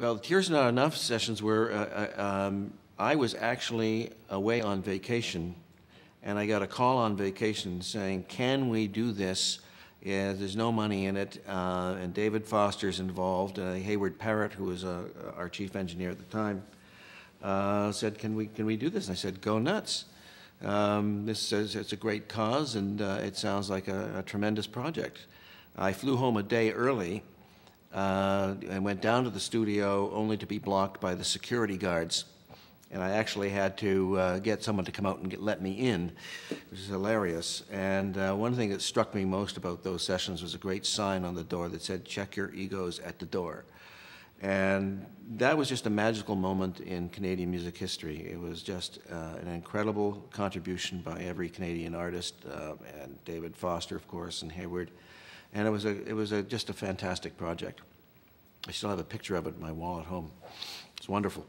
Well, the Tears Not Enough sessions were, I was actually away on vacation, and I got a call on vacation saying, can we do this? Yeah, there's no money in it, and David Foster's involved. Hayward Parrott, who was our chief engineer at the time, said, can we do this? And I said, go nuts. This is, it's a great cause, and it sounds like a tremendous project. I flew home a day early and went down to the studio only to be blocked by the security guards. And I actually had to get someone to come out and let me in, which is hilarious. And one thing that struck me most about those sessions was a great sign on the door that said, check your egos at the door. And that was just a magical moment in Canadian music history. It was just an incredible contribution by every Canadian artist, and David Foster, of course, and Hayward. And it was just a fantastic project. I still have a picture of it in my wall at home. It's wonderful.